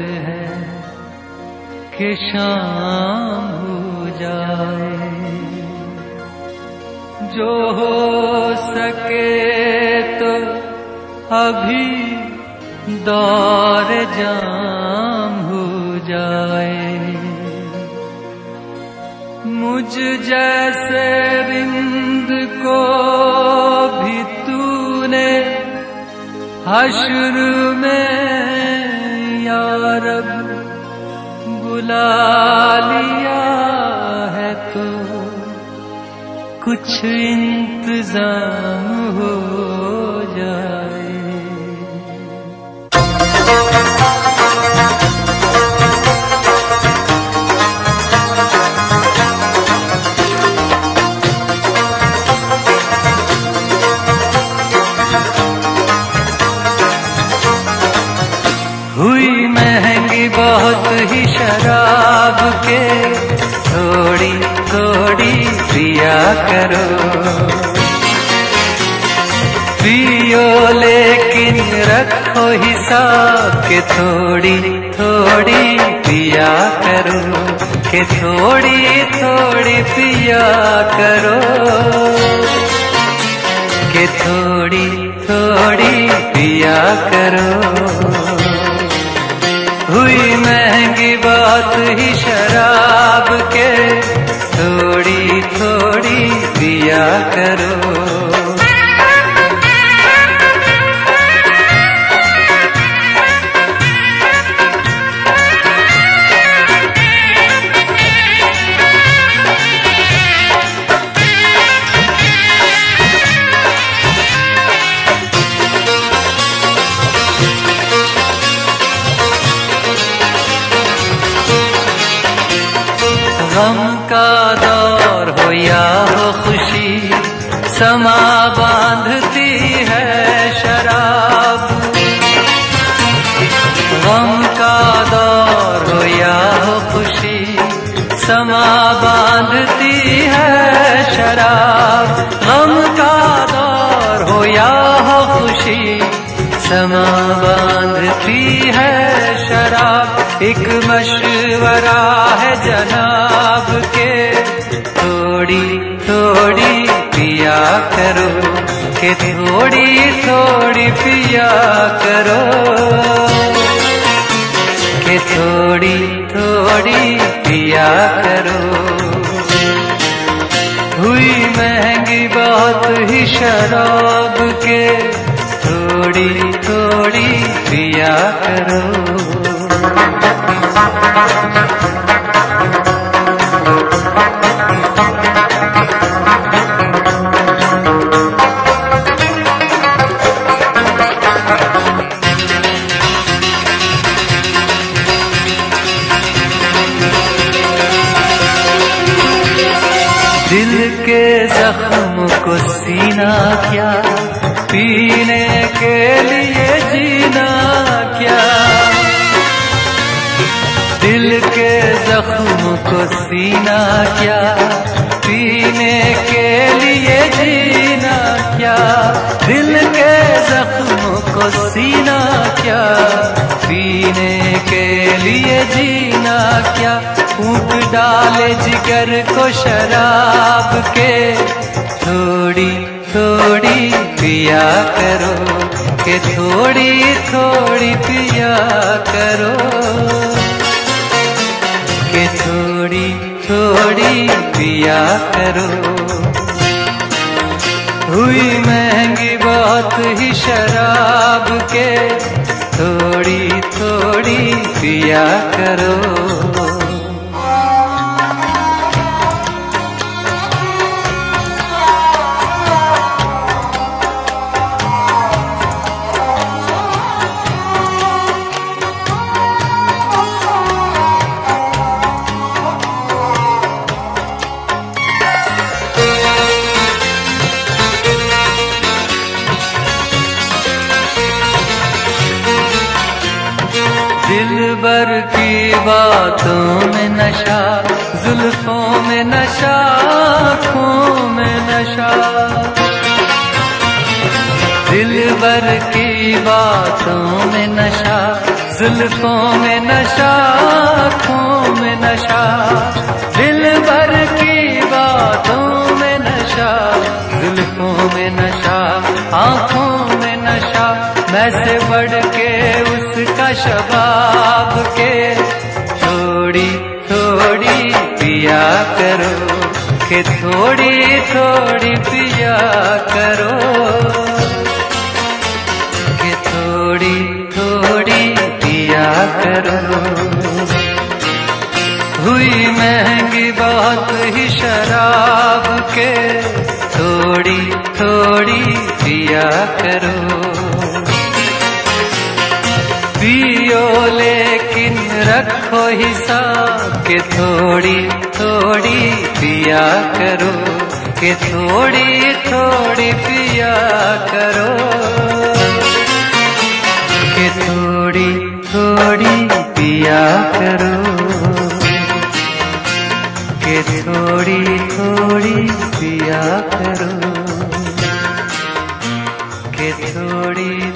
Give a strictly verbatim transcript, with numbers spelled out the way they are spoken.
है कि शाम हो जाए, जो हो सके तो अभी दौर जाम हो जाए। मुझ जैसे रिंद को भी तूने हश्र में या रब बुला लिया है, तो कुछ इंतजाम हो जाए। हुई महंगी बहुत ही शराब के, थोड़ी थोड़ी पिया करो, पियो लेकिन रखो हिसाब के, थोड़ी थोड़ी पिया करो, के थोड़ी थोड़ी पिया करो, के थोड़ी थोड़ी पिया करो। हुई महंगी बात ही शराब के, थोड़ी थोड़ी पिया करो। गम का दौर हो या हो खुशी, समा बांधती है शराब। गम का दौर हो या हो खुशी, समा बांधती है शराब। गम का दौर हो या हो खुशी, समा बांधती है शराब। एक मशवरा है जनाब के, थोड़ी थोड़ी पिया करो, के थोड़ी थोड़ी पिया करो, के थोड़ी थोड़ी पिया करो। हुई महंगी बहुत ही शराब के, थोड़ी थोड़ी पिया करो। दिल के जख्म को सीना क्या, पीने के लिए जीना क्या। दिल के जख्म को सीना क्या, पीने के लिए जीना क्या। दिल के जख्म को सीना क्या, पीने के लिए जीना क्या। फूंक डाले जिगर को शराब के, थोड़ी थोड़ी पिया करो, के थोड़ी थोड़ी पिया करो, के थोड़ी थोड़ी पिया करो। हुई महंगी बहुत ही शराब के, थोड़ी थोड़ी पिया करो। दिलबर की बातों में नशा, जुल्फों में नशा, आँखों में नशा। दिलबर की बातों में नशा, जुल्फों में नशा, आँखों में नशा, दिल भर की बातों में नशा, जुल्फों में नशा, आँखों में नशा, मैं से बढ़ के उसका शबाब के थोड़ी थोड़ी पिया करो, के थोड़ी थोड़ी पिया करो, थोड़ी थोड़ी पिया करो। हुई महंगी बहुत ही शराब के, थोड़ी थोड़ी पिया करो। पियो लेकिन रखो हिसाब के, थोड़ी थोड़ी पिया करो, के थोड़ी थोड़ी पिया करो, थोड़ी थोड़ी पिया करो, के थोड़ी थोड़ी पिया करो, के थोड़ी